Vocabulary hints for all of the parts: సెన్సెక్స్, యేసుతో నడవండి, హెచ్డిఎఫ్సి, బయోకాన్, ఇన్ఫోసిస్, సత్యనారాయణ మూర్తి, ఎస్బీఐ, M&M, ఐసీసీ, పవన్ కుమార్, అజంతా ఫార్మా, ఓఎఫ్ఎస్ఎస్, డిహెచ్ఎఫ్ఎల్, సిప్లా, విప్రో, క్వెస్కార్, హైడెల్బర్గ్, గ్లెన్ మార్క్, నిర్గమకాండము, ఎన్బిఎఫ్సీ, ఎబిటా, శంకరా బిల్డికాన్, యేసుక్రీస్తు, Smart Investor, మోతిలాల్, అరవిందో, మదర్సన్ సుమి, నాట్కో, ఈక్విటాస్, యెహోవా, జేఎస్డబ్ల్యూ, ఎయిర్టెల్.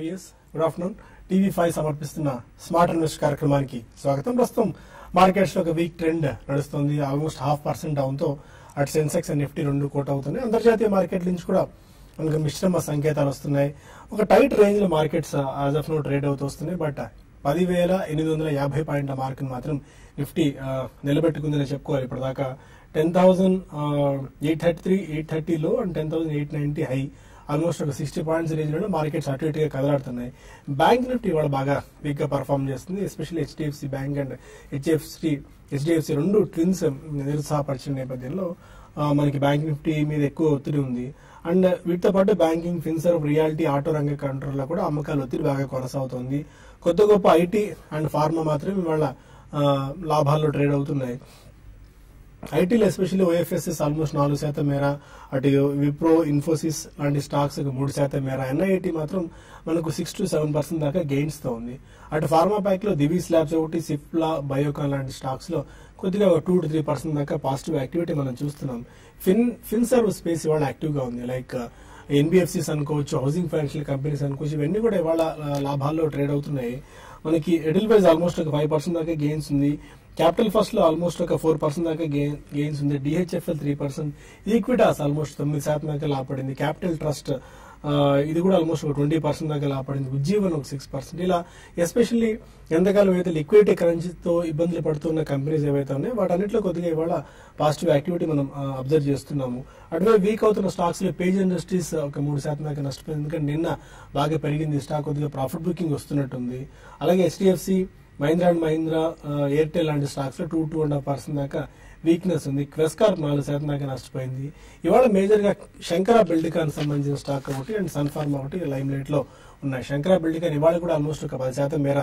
Is good afternoon TV5 సమర్పిస్తున్న smart invest కార్యక్రమానికి స్వాగతం. ప్రస్తుతం మార్కెట్స్ లో ఒక వీక్ ట్రెండ్ నడుస్తుంది. ఆల్మోస్ట్ 0.5% డౌన్ తో అటు సెన్సెక్స్ అండ్ నిఫ్టీ రెండు కోట్ అవుతున్నాయి. అంతర్జాతీయ మార్కెట్ నుంచి కూడా మనకు మిశ్రమ సంకేతాలు వస్తున్నాయి. ఒక టైట్ రేంజ్ లో markets as of now trade అవుతూ వస్తున్నాయి. బట్ 10,850 పాయింట్ల మార్క్ మాత్రం నిఫ్టీ నిలబెట్టుకుందని చెప్పుకోవాలి. ఇప్పటిదాకా 10,833, 830 లో అండ్ 10,890 హై, ఆల్మోస్ట్ ఒక 60 పాయింట్స్ రేంజ్లో మార్కెట్స్ అటు ఇటుగా కదలాడుతున్నాయి. బ్యాంక్ నిఫ్టీ ఇవాళ బాగా వీక్గా పర్ఫామ్ చేస్తుంది. Especially హెచ్డిఎఫ్సి bank and హెచ్డిఎఫ్సి రెండు ట్విన్స్ నిరుత్సాహపరిచిన నేపథ్యంలో మనకి బ్యాంక్ నిఫ్టీ మీద ఎక్కువ ఒత్తిడి ఉంది. అండ్ వీటితో పాటు బ్యాంకింగ్, ఫిన్సర్వ్, రియాలిటీ, ఆటో రంగ కంట్రోల్లో కూడా అమ్మకాల ఒత్తిడి బాగా కొనసాగుతుంది. కొత్త గొప్ప ఐటీ అండ్ ఫార్మా మాత్రం ఇవాళ లాభాల్లో ట్రేడ్ అవుతున్నాయి. ఐటీలో ఎస్పెషల్లీ ఓఎఫ్ఎస్ఎస్ ఆల్మోస్ట్ 4% మేర, అటు విప్రో, ఇన్ఫోసిస్ లాంటి స్టాక్స్ 3% మేర, ఎన్ఐఐటి మాత్రం మనకు 6 to 7% దాకా గెయిన్స్తో ఉంది. అటు ఫార్మా ప్యాక్లో దివిస్ ల్యాబ్స్ ఒకటి, సిప్లా, బయోకాన్ లాంటి స్టాక్స్లో కొద్దిగా 2 to 3% దాకా పాజిటివ్ యాక్టివిటీ మనం చూస్తున్నాం. ఫిన్సర్వ్ స్పేస్ ఇవాళ యాక్టివ్గా ఉంది. లైక్ ఎన్బిఎఫ్సీస్ అనుకోవచ్చు, హౌసింగ్ ఫైనాన్షియల్ కంపెనీస్ అనుకోవచ్చు, ఇవన్నీ కూడా ఇవాళ లాభాల్లో ట్రేడ్ అవుతున్నాయి. మనకి ఎడెల్వైస్ ఆల్మోస్ట్ ఒక 5% దాకా గెయిన్స్ ఉంది. క్యాపిటల్ ఫస్ట్ లో ఆల్మోస్ట్ ఒక 4% దాకా గెయిన్స్ ఉంది. డిహెచ్ఎఫ్ఎల్ 3%, ఈక్విటాస్ ఆల్మోస్ట్ 9% దాకా లాభపడింది. క్యాపిటల్ ట్రస్ట్ ఇది కూడా ఆల్మోస్ట్ ఒక 20% దాకా లాభపడింది. ఉజ్జీవన్ ఒక 6%. ఇలా ఎస్పెషల్లీ ఎంతకాలం అయితే లిక్విడిటీ కరెన్సీతో ఇబ్బందులు పడుతున్న కంపెనీస్ ఏవైతే ఉన్నాయో వాటన్నిటిలో కొద్దిగా ఇవాళ పాజిటివ్ యాక్టివిటీ మనం అబ్జర్వ్ చేస్తున్నాము. అటువైపు వీక్ అవుతున్న స్టాక్స్ లో పేజ్ ఇండస్ట్రీస్ ఒక 3% దాకా నష్టపోయింది. ఎందుకంటే నిన్న బాగా పెరిగింది స్టాక్, కొద్దిగా ప్రాఫిట్ బుకింగ్ వస్తున్నట్టుంది. అలాగే హెచ్డిఎఫ్సి, Mahindra and Mahindra, ఎయిర్టెల్ లాంటి స్టాక్స్ లో 2-2.5% దాకా వీక్నెస్ ఉంది. క్వెస్కార్ 4% దాకా నష్టపోయింది. ఇవాళ మేజర్ గా శంకరా బిల్డికాన్ సంబంధించిన స్టాక్ ఒకటి అండ్ సన్ఫార్మా ఒకటి లైమ్ లైట్ లో ఉన్నాయి. శంకరా బిల్డికాన్ ఇవాళ కూడా ఆల్మోస్ట్ ఒక 10% మేర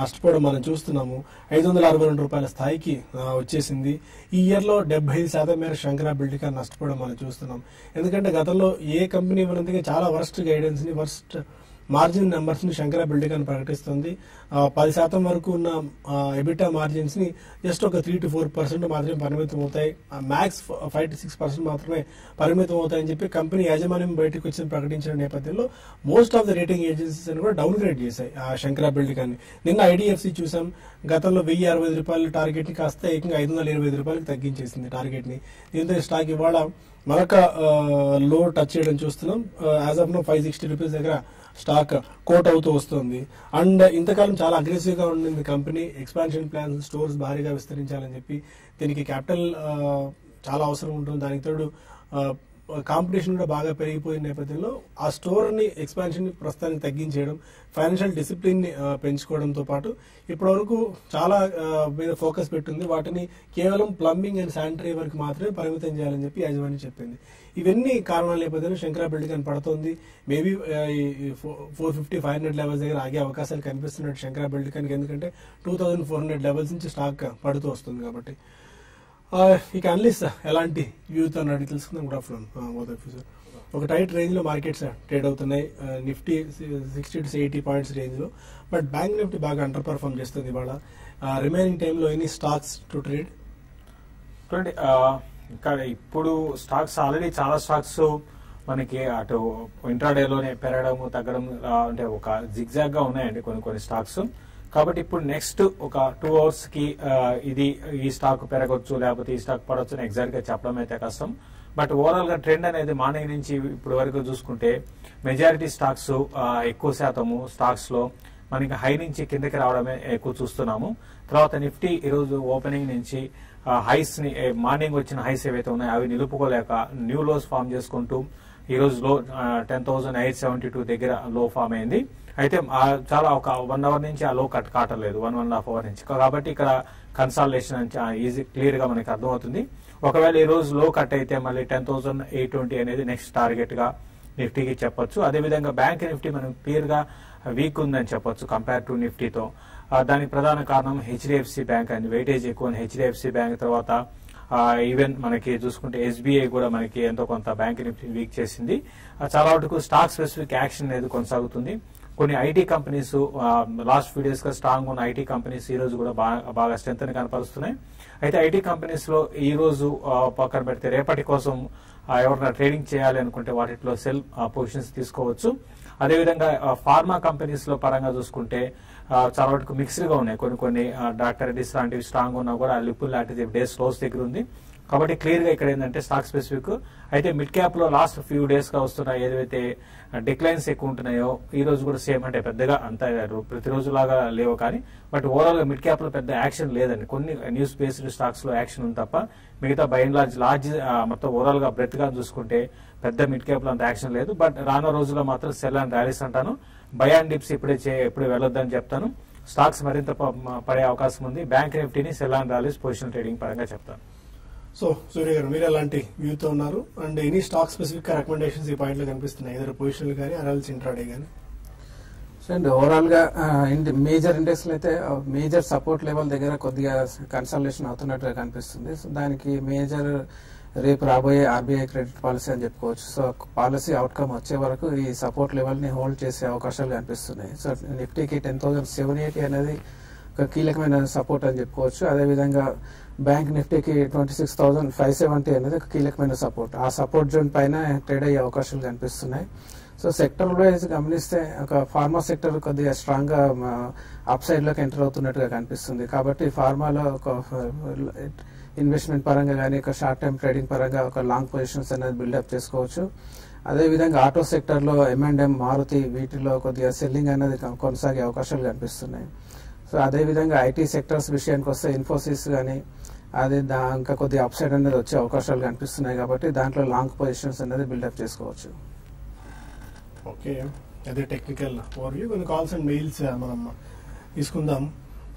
నష్టపోవడం మనం చూస్తున్నాము. 562 రూపాయల స్థాయికి వచ్చేసింది. ఈ ఇయర్ లో 75% మేర శంకరా బిల్డికాన్ నష్టపోవడం మనం చూస్తున్నాం. ఎందుకంటే గతంలో ఏ కంపెనీ మనకి చాలా వర్స్ట్ గైడెన్స్ ని, వర్స్ట్ మార్జిన్ నెంబర్స్ ని శంకరా బిల్డికాన్ ప్రకటిస్తుంది. 10% వరకు ఉన్న ఎబిటా మార్జిన్స్ ని జస్ట్ ఒక 3 to 4% మాత్రమే పరిమితం అవుతాయి, మ్యాక్స్ 5 to 6% మాత్రమే పరిమితం అవుతాయని చెప్పి కంపెనీ యాజమాన్యం బయటకు వచ్చి ప్రకటించిన నేపథ్యంలో most of the rating agencies అని కూడా డౌన్ గ్రేడ్ చేశాయి ఆ శంకరా బిల్డికాన్ ని. నిన్న ఐడిఎఫ్సి చూసాం, గతంలో 1,060 రూపాయల టార్గెట్ ని కాస్త ఏకంగా 520 రూపాయలకు తగ్గించేసింది టార్గెట్ ని. దీంతో స్టాక్ ఇవాళ మరొక లో టచ్ చేయడం చూస్తున్నాం. యాజ్ ఆఫ్ నో 560 రూపీస్ దగ్గర స్టాక్ కోట్ అవుతూ వస్తుంది. అండ్ ఇంతకాలం చాలా అగ్రెసివ్ గా ఉండింది కంపెనీ. ఎక్స్పాన్షన్ ప్లాన్స్, స్టోర్స్ భారీగా విస్తరించాలని చెప్పి, దీనికి క్యాపిటల్ చాలా అవసరం ఉంటుంది. దానికి తోడు కాంపిటీషన్ కూడా బాగా పెరిగిపోయిన నేపథ్యంలో ఆ స్టోర్ ని, ఎక్స్పాన్షన్ ని ప్రస్తుతానికి తగ్గించేయడం, ఫైనాన్షియల్ డిసిప్లిన్ ని పెంచుకోవడంతో పాటు ఇప్పటివరకు చాలా మీద ఫోకస్ పెట్టింది. వాటిని కేవలం ప్లంబింగ్ అండ్ శానిటరీ వరకు మాత్రమే పరిమితం చేయాలని చెప్పి యాజమాన్యం చెప్పింది. ఇవన్నీ కారణాల నేపథ్యంలో శంకరా బిల్డికాన్ పడుతుంది. మేబీ 450-500 లెవెల్స్ దగ్గర ఆగే అవకాశాలు కనిపిస్తున్నట్టు శంకరా బిల్డికాన్కి. ఎందుకంటే 2,400 లెవెల్స్ నుంచి స్టాక్ పడుతూ వస్తుంది కాబట్టి. ఇక అనలిస్ట్ ఎలాంటి వ్యూతో అడిగి తెలుసుకుందాం. Good afternoon Modi sir. ఒక టైట్ రేంజ్లో మార్కెట్స్ ట్రేడ్ అవుతున్నాయి. నిఫ్టీ 60 to 80 పాయింట్స్ రేంజ్లో. బట్ బ్యాంక్ నిఫ్టీ బాగా అండర్ పర్ఫామ్ చేస్తుంది ఇవాళ. రిమైనింగ్ టైంలో ఎన్ని స్టాక్స్ టు ట్రేడ్? ఇంకా ఇప్పుడు స్టాక్స్ ఆల్రెడీ చాలా స్టాక్స్ మనకి అటు ఇంట్రాడేలోనే పెరగడం, తగ్గడం, అంటే ఒక జిగ్జాగ్గా ఉన్నాయండి కొన్ని స్టాక్స్. కాబట్టి ఇప్పుడు నెక్స్ట్ ఒక 2 hours కి ఈ స్టాక్ పెరగొచ్చు, లేకపోతే ఈ స్టాక్ పడవచ్చు అని ఎగ్జాక్ట్ గా చెప్పడం అయితే కష్టం. బట్ ఓవరాల్ గా ట్రెండ్ అనేది మార్నింగ్ నుంచి ఇప్పుడు వరకు చూసుకుంటే మెజారిటీ స్టాక్స్, ఎక్కువ శాతము స్టాక్స్ లో మనకి హై నుంచి కిందకి రావడమే ఎక్కువ చూస్తున్నాము. తర్వాత నిఫ్టీ ఈరోజు ఓపెనింగ్ నుంచి హైస్ ని, మార్నింగ్ వచ్చిన హైస్ ఏవైతే ఉన్నాయో అవి నిలుపుకోలేక న్యూ లోస్ ఫామ్ చేసుకుంటూ ఈ రోజు లో 10,872 దగ్గర లో ఫామ్ అయింది. అయితే చాలా ఒక 1 hour నుంచి ఆ లో కట్ కాటలేదు, 1.5 hour నుంచి. కాబట్టి ఇక్కడ కన్సాలిడేషన్ ఈజీ క్లియర్ గా మనకి అర్థమవుతుంది. ఒకవేళ ఈ రోజు లో కట్ అయితే మళ్ళీ 10,820 అనేది నెక్స్ట్ టార్గెట్ గా నిఫ్టీకి చెప్పొచ్చు. అదేవిధంగా బ్యాంక్ నిఫ్టీ మనం క్లియర్ గా వీక్ ఉందని చెప్పొచ్చు కంపేర్ టు నిఫ్టీతో. దానికి ప్రధాన కారణం హెచ్డిఎఫ్సి బ్యాంక్ అని వెయిటేజ్ ఎక్కువ హెచ్డిఎఫ్సి బ్యాంక్. తర్వాత ఈవెన్ మనకి చూసుకుంటే ఎస్బీఐ కూడా మనకి ఎంతో కొంత బ్యాంక్ నిఫ్టీ వీక్ చేసింది. చాలా వరకు స్టాక్ స్పెసిఫిక్ యాక్షన్ అనేది కొనసాగుతుంది. కొన్ని ఐటీ కంపెనీస్, లాస్ట్ 2 days గా స్ట్రాంగ్ ఉన్న ఐటీ కంపెనీస్ ఈ రోజు కూడా బాగా స్ట్రెంత్ కనపరుస్తున్నాయి. అయితే ఐటీ కంపెనీస్ లో ఈ రోజు పక్కన పెడితే రేపటి కోసం ఎవరైనా ట్రేడింగ్ చేయాలి అనుకుంటే వాటిలో సెల్ పొజిషన్స్ తీసుకోవచ్చు. అదేవిధంగా ఫార్మా కంపెనీస్లో పరంగా చూసుకుంటే చాలా వరకు మిక్స్డ్గా ఉన్నాయి. కొన్ని కొన్ని డాక్టర్ ఎడిస్ లాంటివి స్ట్రాంగ్ ఉన్నా కూడా లిపుల్ లాంటిది డేస్ లోస్ దగ్గర ఉంది. కాబట్టి క్లియర్గా ఇక్కడ ఏంటంటే స్టాక్ స్పెసిఫిక్ అయితే మిడ్ క్యాప్లో లాస్ట్ ఫ్యూ డేస్గా వస్తున్న ఏదైతే డిక్లైన్స్ ఎక్కువ ఉంటున్నాయో ఈ రోజు కూడా సేమ్, అంటే పెద్దగా అంతా ప్రతిరోజు లాగా లేవు కానీ బట్ ఓవరాల్గా మిడ్ క్యాప్లో పెద్ద యాక్షన్ లేదండి. కొన్ని న్యూస్ బేస్డ్ స్టాక్స్లో యాక్షన్ ఉంది తప్ప మిగతా బై అండ్ లార్జ్ మొత్తం ఓవరాల్గా బ్రెత్గా చూసుకుంటే పెద్ద మిడ్ క్యాప్లో అంత యాక్షన్ లేదు. బట్ రానున్న రోజుల్లో మాత్రం సెల్ అండ్ ర్యాలీస్ అంటాను, బై అండ్ డిప్స్ ఇప్పుడే వెళ్ళొద్దని చెప్తాను. స్టాక్స్ మరింత పడే అవకాశం ఉంది. బ్యాంక్ నిఫ్టీని sell and rallies position trading పరంగా చెప్తాను. సో సూర్య గారు మీరు అలాంటి వ్యూతో ఉన్నారు and any stock specific recommendations ఈ పాయింట్లో కనిపిస్తున్నాయి, ఏదైనా పొజిషన్లు కానీ అనాలిసిస్ ఇంట్రాడే కానీ? సో అండ్ ఓవరాల్గా మేజర్ ఇండెక్స్లు అయితే మేజర్ సపోర్ట్ లెవెల్ దగ్గర కొద్దిగా కన్సల్టేషన్ అవుతున్నట్టుగా కనిపిస్తుంది. సో దానికి మేజర్ రేపు రాబోయే ఆర్బీఐ క్రెడిట్ పాలసీ అని చెప్పుకోవచ్చు. సో పాలసీ అవుట్కమ్ వచ్చే వరకు ఈ సపోర్ట్ లెవెల్ని హోల్డ్ చేసే అవకాశాలు కనిపిస్తున్నాయి. సో నిఫ్టీకి 10,780 అనేది ఒక కీలకమైన సపోర్ట్ అని చెప్పుకోవచ్చు. అదేవిధంగా బ్యాంక్ నిఫ్టీకి 26,570 అనేది ఒక కీలకమైన సపోర్ట్. ఆ సపోర్ట్ జోన్ పైన ట్రేడ్ అయ్యే అవకాశాలు కనిపిస్తున్నాయి. సో సెక్టర్ వైజ్ గమనిస్తే ఒక ఫార్మా సెక్టర్ కొద్దిగా స్ట్రాంగ్గా అప్ సైడ్లోకి ఎంటర్ అవుతున్నట్టుగా కనిపిస్తుంది. కాబట్టి ఫార్మాలో ఒక ఇన్వెస్ట్మెంట్ పరంగా కానీ ఒక షార్ట్ టైం ట్రేడింగ్ పరంగా ఒక లాంగ్ పొజిషన్స్ అనేది బిల్డప్ చేసుకోవచ్చు. అదేవిధంగా ఆటో సెక్టర్లో M&M, మారుతి వీటిలో కొద్దిగా సెల్లింగ్ అనేది కొనసాగే అవకాశాలు కనిపిస్తున్నాయి. సో అదేవిధంగా ఐటీ సెక్టర్స్ విషయానికి వస్తే ఇన్ఫోసిస్ కానీ అదే ఇంకా కొద్దిగా అప్ సైడ్ అనేది వచ్చే అవకాశాలు కనిపిస్తున్నాయి. కాబట్టి దాంట్లో లాంగ్ పొజిషన్స్ అనేది బిల్డప్ చేసుకోవచ్చు. ఓకే, అదే టెక్నికల్ ఓవర్ వ్యూ. కొన్ని కాల్స్ అండ్ మెయిల్స్ మనం తీసుకుందాం.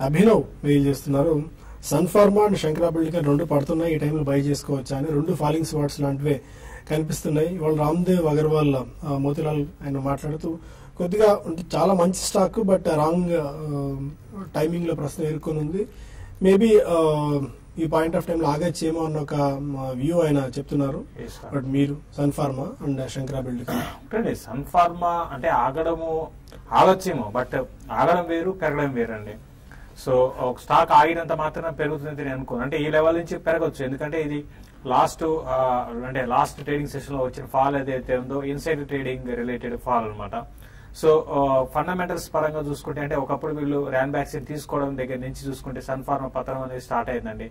అభినవ్ మెయిల్ చేస్తున్నారు, సన్ ఫార్మా అండ్ శంకరా బిల్డికర్ రెండు పడుతున్నాయి, ఈ టైంలో బై చేసుకోవచ్చా అని. రెండు ఫాలింగ్ స్పాట్స్ లాంటివే కనిపిస్తున్నాయి. వాళ్ళు రామ్దేవ్ అగర్వాల్ మోతిలాల్ ఆయన మాట్లాడుతూ కొద్దిగా చాలా మంచి స్టాక్ బట్ రాంగ్ టైమింగ్లో ప్రశ్న ఎదుర్కొని ఉంది, మేబీ ఈ పాయింట్ ఆఫ్ టైంలో ఆగచ్చేమో అన్న ఒక వ్యూ ఆయన చెప్తున్నారు. బట్ మీరు Sun Pharma and Shankara బిల్డికర్? Sun Pharma అంటే ఆగడము ఆగచ్చేమో, బట్ ఆగడం వేరు పెరగడం వేరండి. సో ఒక స్టాక్ ఆగినంత మాత్రం పెరుగుతుంది నేను అనుకోను, అంటే ఈ లెవెల్ నుంచి పెరగవచ్చు. ఎందుకంటే ఇది లాస్ట్ ట్రేడింగ్ సెషన్లో వచ్చిన ఫాల్ ఏదైతే ఉందో ఇన్సైడ్ ట్రేడింగ్ రిలేటెడ్ ఫాల్ అనమాట. సో ఫండమెంటల్స్ పరంగా చూసుకుంటే అంటే ఒకప్పుడు వీళ్ళు ర్యాన్ బ్యాక్స్ తీసుకోవడం దగ్గర నుంచి చూసుకుంటే సన్ ఫార్మా పతనం అనేది స్టార్ట్ అయిందండి.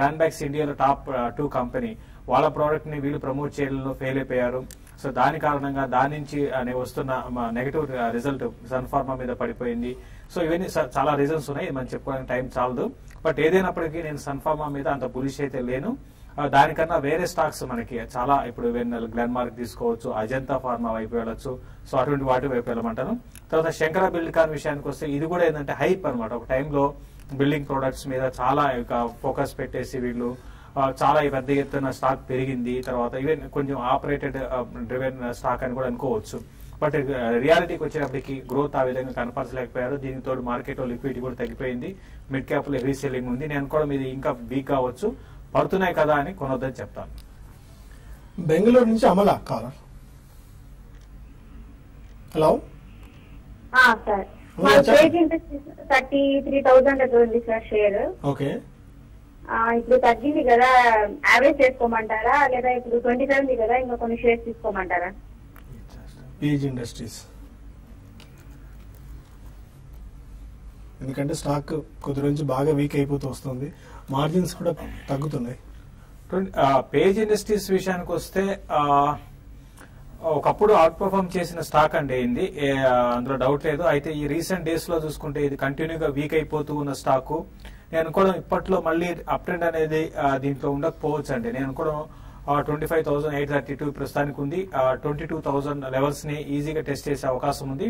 ర్యాన్ బ్యాక్స్ ఇండియాలో టాప్ 2 కంపెనీ, వాళ్ళ ప్రోడక్ట్ని వీళ్ళు ప్రమోట్ చేయడంలో ఫెయిల్ అయిపోయారు. సో దాని కారణంగా దాని నుంచి వస్తున్న నెగిటివ్ రిజల్ట్ సన్ ఫార్మా మీద పడిపోయింది. సో ఇవన్నీ చాలా రీజన్స్ ఉన్నాయి, మనం చెప్పుకోవడానికి టైం చాలదు. బట్ ఏదైనప్పటికీ నేను సన్ ఫార్మా మీద అంత బులిష్ అయితే లేను. దానికన్నా వేరే స్టాక్స్ మనకి చాలా ఇప్పుడు గ్లెన్ మార్క్ తీసుకోవచ్చు, అజంతా ఫార్మా వైపు వెళ్ళొచ్చు. సో అటువంటి వాటి వైపు వెళ్ళమంటాను. తర్వాత శంకరా బిల్డికాన్ విషయానికి వస్తే ఇది కూడా ఏంటంటే హైప్ అనమాట. ఒక టైంలో బిల్డింగ్ ప్రొడక్ట్స్ మీద చాలా ఫోకస్ పెట్టేసి వీళ్ళు చాలా పెద్ద ఎత్తున స్టాక్ పెరిగింది. తర్వాత ఈవెన్ కొంచెం ఆపరేటెడ్ డ్రివెన్ స్టాక్ అని కూడా అనుకోవచ్చు. బట్ రియాలిటీకి వచ్చేటప్పటికి గ్రోత్ ఆ విధంగా కనపరచలేకపోయారు. దీనితో మార్కెట్లో లిక్విడిటీ కూడా తగ్గిపోయింది. మిడ్ క్యాప్లో హెవీ సెల్లింగ్ ఉంది. నేను అనుకోవడం ఇది ఇంకా వీక్ కావచ్చు, పడుతున్నాయి కదా అని కొనొద్దని చెప్తాను. బెంగళూరు నుంచి అమల కాలర్. హలో సార్, 33,000 ఉంది సార్ షేర్. ఓకే, ఇప్పుడు తగ్గింది కదా, యావరేజ్ చేసుకోమంటారా లేదా ఇప్పుడు 27 కదా ఇంకా కొన్ని షేర్స్ తీసుకోమంటారా? పేజ్ ఇండస్ట్రీస్, ఎందుకంటే స్టాక్ కొద్ది రోజు బాగా వీక్ అయిపోతూ వస్తుంది, మార్జిన్స్ కూడా తగ్గుతున్నాయి. పేజ్ ఇండస్ట్రీస్ విషయానికి వస్తే ఒకప్పుడు అవుట్ పర్ఫామ్ చేసిన స్టాక్ అండి ఇది, అందులో డౌట్ లేదు. అయితే ఈ రీసెంట్ డేస్ లో చూసుకుంటే ఇది కంటిన్యూగా వీక్ అయిపోతూ ఉన్న స్టాకు నేను అనుకోవడం ఇప్పట్లో మళ్ళీ అప్ ట్రెండ్ అనేది దీంట్లో ఉండకపోవచ్చు అండి. నేను అనుకోవడం 25,832 ప్రస్తుతానికి ఉంది. 22,000 లెవెల్స్ ని ఈజీగా టెస్ట్ చేసే అవకాశం ఉంది.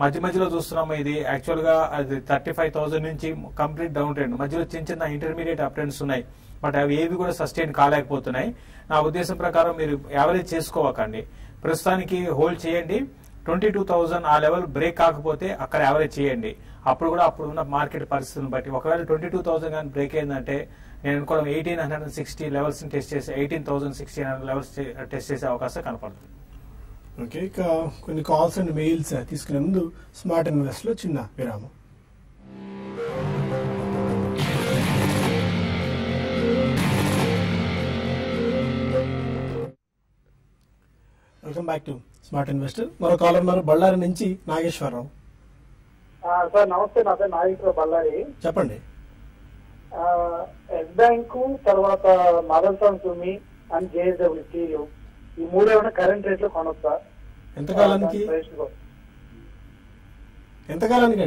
మధ్య మధ్యలో చూస్తున్నాము ఇది యాక్చువల్ గా అది 35,000 నుంచి కంప్లీట్ డౌన్ ట్రెండ్, మధ్యలో చిన్న ఇంటర్మీడియట్ అప్ ట్రెండ్స్ ఉన్నాయి. బట్ అవి ఏవి కూడా సస్టైన్ కాలేకపోతున్నాయి. నా ఉద్దేశం ప్రకారం మీరు యావరేజ్ చేసుకోవకండి, ప్రస్తుతానికి హోల్డ్ చేయండి. 22,000 ఆ లెవెల్ బ్రేక్ కాకపోతే అక్కడ యావరేజ్ చేయండి. అప్పుడు కూడా అప్పుడు ఉన్న మార్కెట్ పరిస్థితులను బట్టి ఒకవేళ 22,000 కానీ బ్రేక్ అయిందంటే నేను అనుకోవడం 1,860 లెవెల్స్ టెస్ట్ చేసి 18,600 లెవెల్స్ టెస్ట్ చేసే అవకాశం కనపడుతుంది. ఓకే, ఇక కొన్ని కాల్స్ అండ్ మెయిల్స్ తీసుకునే ముందు స్మార్ట్ ఇన్వెస్ట్ లో చిన్న విరామం. Welcome back to smart investor. మరో కాలర్ ఉన్నారు బళ్ళారి నుంచి నాగేశ్వరరావు. సార్ నమస్తే, నా పేరు నాగేశ్వరరావు బళ్ళారి. చెప్పండి. ఎస్ బ్యాంకు తర్వాత మదర్సన్ సుమి అండ్ జేఎస్డబ్ల్యూ టీయు ఈ మూడు ఏమైనా కరెంట్ రేట్ లో కొనొచ్చా? ఎంతకాలానికి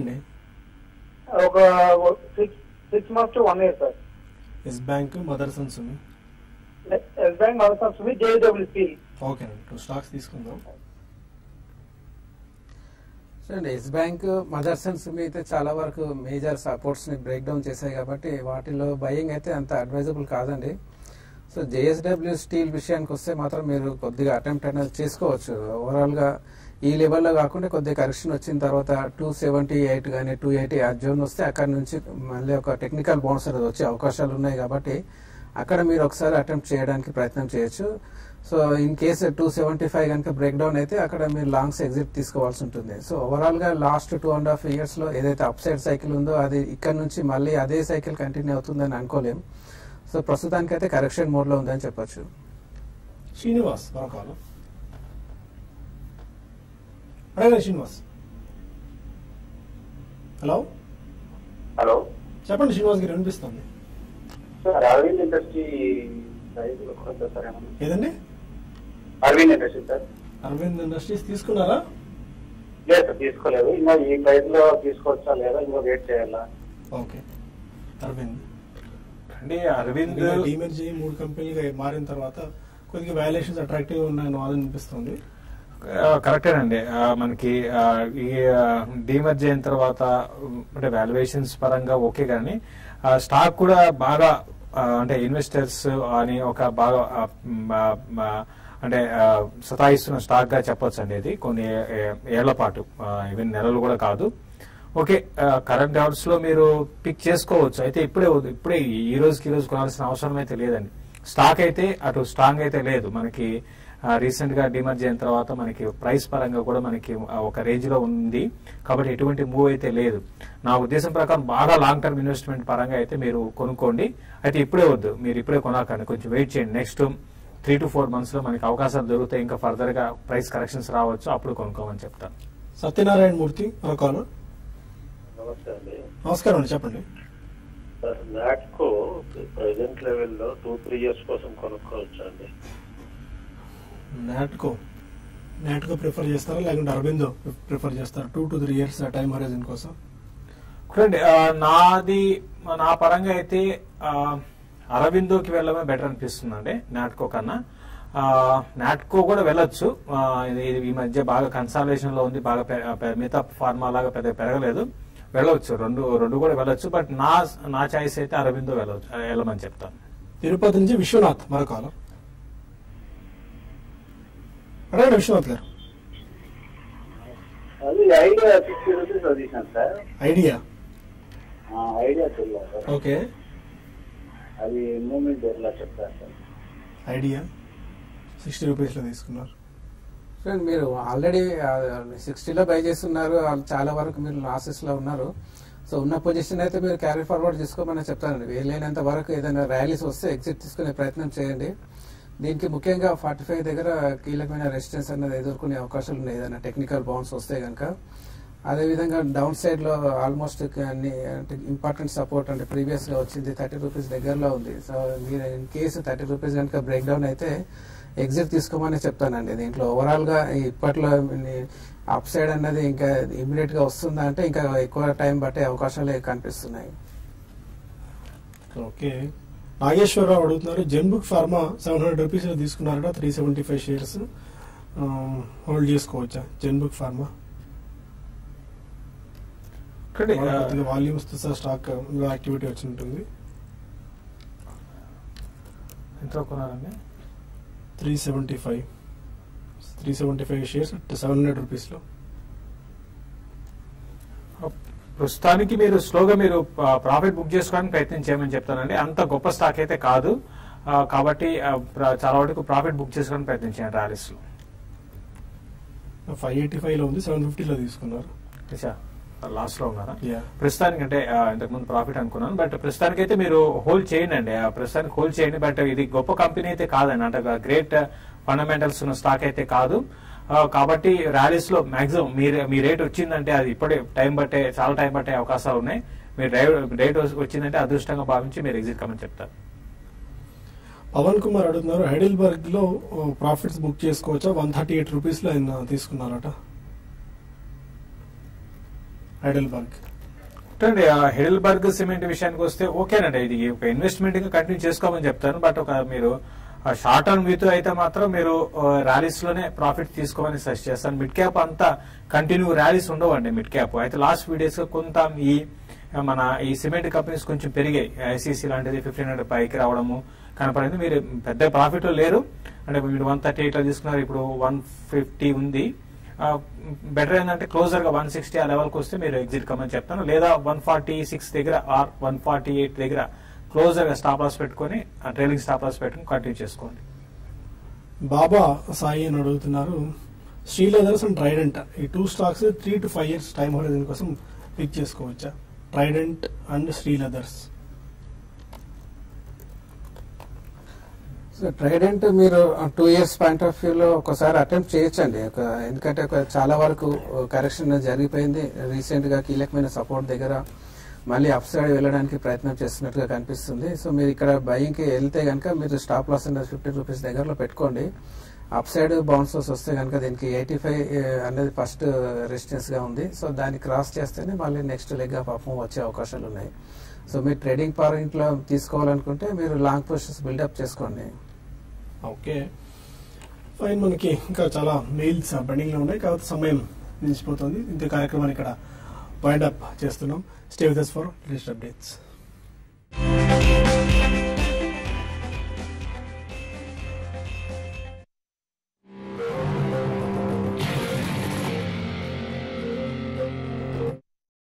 అండి? ఒక 6 months to 1 year sir. Yes Bank మదర్సన్ సుమి, Yes Bank మదర్సన్ సుమి, జేఎస్డబ్ల్యూ tea. Okay, two stocks తీసుకుందాం. ఎస్ బ్యాంక్ మదర్సన్ సుమి అయితే చాలా వరకు మేజర్ సపోర్ట్స్ ని బ్రేక్ డౌన్ చేశాయి కాబట్టి వాటిలో బయింగ్ అయితే అంత అడ్వైజబుల్ కాదండి. సో జేఎస్డబ్ల్యూ స్టీల్ విషయానికి వస్తే మాత్రం మీరు కొద్దిగా అటెంప్ట్ అనేది చేసుకోవచ్చు. ఓవరాల్ గా ఈ లెవెల్లో కాకుండా కొద్దిగా కరెక్షన్ వచ్చిన తర్వాత 278 కానీ 280 ఆ జోన్ వస్తే అక్కడ నుంచి మళ్ళీ ఒక టెక్నికల్ బౌన్స్ అనేది వచ్చే అవకాశాలు ఉన్నాయి కాబట్టి అక్కడ మీరు ఒకసారి అటెంప్ట్ చేయడానికి ప్రయత్నం చేయొచ్చు. సో ఇన్ కేసు 275 కనుక బ్రేక్ డౌన్ అయితే అక్కడ మీరు లాంగ్స్ ఎగ్జిట్ తీసుకోవాల్సి ఉంటుంది. సో ఓవరాల్ గా లాస్ట్ 2.5 years లో ఏదైతే అప్ సైడ్ సైకిల్ ఉందో అది ఇక్కడ నుంచి మళ్ళీ అదే సైకిల్ కంటిన్యూ అవుతుందని అనుకోలేము. సో ప్రస్తుతానికి అయితే కరెక్షన్ మోడ్ లో ఉందని చెప్పొచ్చు. శ్రీనివాస్ శ్రీనివాస్ హలో హలో చెప్పండి. శ్రీనివాస్ గారు వినిపిస్తుంది. అరవింద్ ఇండస్ట్రీస్ తీసుకున్నారా? లేదు తీసుకోలేదు. ఇంకా ఈ ప్రైస్ లో తీసుకోవచ్చా లేదా ఇంకా వెయిట్ చేయాలా? ఓకే అరవింద్ అంటే అరవింద్ డీమర్జ్ అయ్యి 3 కంపెనీలుగా మారిన తర్వాత కొద్దిగా వాల్యుయేషన్స్ అట్రాక్టివ్ ఉన్నాయని వాదన అనిపిస్తుంది. కరెక్టేనండి, మనకి ఈ డీమర్జ్ అయిన తర్వాత అంటే వాల్యుయేషన్స్ పరంగా ఓకే, కానీ స్టాక్ కూడా బాగా అంటే ఇన్వెస్టర్స్ అని ఒక బాగా అంటే సతాయిస్తున్న స్టాక్ గా చెప్పొచ్చు అండి. ఇది కొన్ని ఏళ్ల పాటు, ఈవెన్ నెలలు కూడా కాదు. ఓకే, కరెంట్ అవర్స్ లో మీరు పిక్ చేసుకోవచ్చు. అయితే ఇప్పుడే ఈ రోజుకి ఈరోజు కొనాల్సిన అవసరం అయితే లేదండి. స్టాక్ అయితే అటు స్ట్రాంగ్ అయితే లేదు. మనకి రీసెంట్ గా డిమర్జ్ అయిన తర్వాత మనకి ప్రైస్ పరంగా కూడా మనకి ఒక రేంజ్ లో ఉంది కాబట్టి ఎటువంటి మూవ్ అయితే లేదు. నా ఉద్దేశం ప్రకారం బాగా లాంగ్ టర్మ్ ఇన్వెస్ట్మెంట్ పరంగా అయితే మీరు కొనుక్కోండి. అయితే ఇప్పుడే వద్దు, మీరు ఇప్పుడే కొనకండి, కొంచెం వెయిట్ చేయండి. నెక్స్ట్ 3 to 4 months లో మనకి అవకాశాలు దొరుకుతాయి, ఇంకా ఫర్దర్ గా ప్రైస్ కరెక్షన్స్ రావచ్చు, అప్పుడు కొనుక్కోమని చెప్తాను. సత్యనారాయణ మూర్తి నమస్కారం అండి. చెప్పండి. ప్రెజెంట్ లెవెల్ లో 2-3 years కోసం కొనుక్కోవచ్చు అండి. నాట్కో ప్రిఫర్ చేస్తారా లేకుంటే అరవిందో ప్రిఫర్ చేస్తారా 2 to 3 years టైం హోరిజన్ కోసం? చూడండి, నా పరంగా అయితే అరవిందోకి వెళ్ళడమే బెటర్ అనిపిస్తుంది అండి నాట్కో కన్నా. నాట్కో కూడా వెళ్ళొచ్చు, ఇది ఈ మధ్య బాగా కన్సల్టేషన్ లో ఉంది, బాగా మిగతా ఫార్మా లాగా పెద్ద పెరగలేదు, వెళ్ళవచ్చు, రెండు కూడా వెళ్ళొచ్చు. బట్ నా చాయిస్ అయితే అరవిందో వెళ్ళమని చెప్తాను. తిరుపతి నుంచి విశ్వనాథ్ మరొకరు. విశ్వనాథ్ గారు మీరు ఆల్రెడీ 60 బై చేస్తున్నారు, చాలా వరకు మీరు లాసెస్ లో ఉన్నారు. సో ఉన్న పొజిషన్ అయితే మీరు క్యారీ ఫార్వర్డ్ చేసుకోమని చెప్తానండి. వీలైనంత వరకు ఏదైనా ర్యాలీస్ వస్తే ఎగ్జిట్ తీసుకునే ప్రయత్నం చేయండి. దీనికి ముఖ్యంగా 45 దగ్గర కీలకమైన రెసిస్టెన్స్ అనేది ఎదుర్కొనే అవకాశాలు ఉన్నాయి ఏదైనా టెక్నికల్ బౌన్స్ వస్తే కనుక. అదేవిధంగా డౌన్ సైడ్ లో ఆల్మోస్ట్ ఇంపార్టెంట్ సపోర్ట్ అంటే ప్రీవియస్ గా వచ్చింది 30 rupees దగ్గరలో ఉంది. సో మీరు ఇన్ కేసు 30 rupees కనుక బ్రేక్ డౌన్ అయితే ఎగ్జిట్ తీసుకోమని చెప్తానండి. దీంట్లో ఓవరాల్ గా ఇప్పట్లో అప్ సైడ్ అనేది ఇంకా ఇమీడియట్ గా వస్తుందా అంటే ఇంకా ఎక్కువ టైం పట్టే అవకాశాలే కనిపిస్తున్నాయి. ఓకే, నాగేశ్వరరావు అడుగుతున్నారు జన్బుక్ ఫార్మా 700 rupees తీసుకున్నారట, 375 షేర్స్ హోల్డ్ చేసుకోవచ్చా? జన్బుక్ ఫార్మా వాల్యూమ్స్ తో స్టాక్ యాక్టివిటీ వచ్చి ఉంటుంది. 375 షేర్స్ 700 rupees లో. ప్రస్తుతానికి మీరు స్లోగా మీరు ప్రాఫిట్ బుక్ చేసుకోవడానికి ప్రయత్నం చేయమని చెప్తానండి. అంత గొప్ప స్టాక్ అయితే కాదు కాబట్టి చాలా వరకు ప్రాఫిట్ బుక్ చేసుకోవడానికి ప్రయత్నం చేయండి. ర్యాలీస్ లో 585 లో ఉంది, 750 లో తీసుకున్నారు, లాస్ట్ లో ఉన్నారా? ప్రస్తుతానికి అంటే ఇంతకుముందు ప్రాఫిట్ అనుకున్నాను, బట్ ప్రస్తుతానికి అయితే మీరు హోల్డ్ చేయండి. ప్రస్తుతానికి హోల్డ్ చేయండి, బట్ ఇది గొప్ప కంపెనీ అయితే కాదండి. అంటే గ్రేట్ ఫండమెంటల్స్ ఉన్న స్టాక్ అయితే కాదు. కాబట్టి ర్యాలీస్ లో మాక్సిమం మీ రేట్ వచ్చిందంటే అది ఇప్పుడే టైం బట్టే చాలా టైం పట్టే అవకాశాలు ఉన్నాయి. మీరు రేట్ వచ్చిందంటే అదృష్టంగా భావించి మీరు ఎగ్జిట్ కామని చెప్తారు. పవన్ కుమార్ అడుగుతున్నారు, హైడెల్బర్గ్ లో ప్రాఫిట్స్ బుక్ చేసుకోవచ్చా? 138 రూపీస్ లో ఆయన తీసుకున్నారట. హైడెల్బర్గ్ అంటే హైడెల్బర్గ్ సిమెంట్ విషయానికి వస్తే ఓకేనండి, ఇది ఒక ఇన్వెస్ట్మెంట్ గా కంటిన్యూ చేసుకోమని చెప్తాను. బట్ ఒక మీరు షార్ట్ టర్మ్ వ్యూ అయితే మాత్రం మీరు ర్యాలీస్ లోనే ప్రాఫిట్ తీసుకోమని సజెస్ట్ చేస్తాను. మిడ్ క్యాప్ అంతా కంటిన్యూ ర్యాలీస్ ఉండవండి. మిడ్ క్యాప్ అయితే లాస్ట్ 2 days గా కొంత ఈ సిమెంట్ కంపెనీస్ కొంచెం పెరిగాయి. ఐసీసీ లాంటిది 1500 పైకి రావడము కనపడింది. మీరు పెద్ద ప్రాఫిట్ లేరు అంటే మీరు 138 తీసుకున్నారు, ఇప్పుడు 150 ఉంది. బెటర్ ఏంటంటే క్లోజర్ గా 160 ఆ లెవెల్కి వస్తే మీరు ఎగ్జిట్ కమని చెప్తాను. లేదా 146 దగ్గర ఆర్ 148 దగ్గర క్లోజర్ గా స్టాప్ లాస్ పెట్టుకుని ట్రైలింగ్ స్టాప్ లాస్ పెట్టుకుని కంటిన్యూ చేసుకోండి. బాబా సాయి అని అడుగుతున్నారు, శ్రీలేదర్స్ అండ్ ట్రైడెంట్ ఈ 2 stocks 3 to 5 years time holding కోసం పిక్ చేసుకోవచ్చా? Trident and Shree Leathers. So Trident మీరు 2 years పాయింట్ ఆఫ్ వ్యూలో ఒకసారి అటెంప్ట్ చేయొచ్చండి. ఎందుకంటే చాలా వరకు కరెక్షన్ జరిగిపోయింది. రీసెంట్ గా కీలకమైన సపోర్ట్ దగ్గర మళ్ళీ అప్ సైడ్ వెళ్ళడానికి ప్రయత్నం చేస్తున్నట్టుగా కనిపిస్తుంది. సో మీరు ఇక్కడ బయింగ్ కి వెళ్తే కనుక మీరు స్టాప్ లాస్ అనేది 50 రూపీస్ దగ్గరలో పెట్టుకోండి. అప్ సైడ్ బౌన్సర్స్ వస్తే కనుక దీనికి 85 అనేది ఫస్ట్ రెసిస్టెన్స్ గా ఉంది. సో దాన్ని క్రాస్ చేస్తేనే మళ్ళీ next leg of up move వచ్చే అవకాశాలు ఉన్నాయి. సో మీరు ట్రేడింగ్ పాయింట్ లో తీసుకోవాలనుకుంటే మీరు లాంగ్ పొజిషన్స్ బిల్డప్ చేసుకోండి. ఓకే ఫైన్, మనకి ఇంకా చాలా మెయిల్స్ పెండింగ్ లో ఉన్నాయి కాబట్టి సమయం నిలిచిపోతుంది. ఇంత కార్యక్రమాన్ని ఇక్కడ వైండ్ అప్ చేస్తున్నాం. Stay with us for latest updates.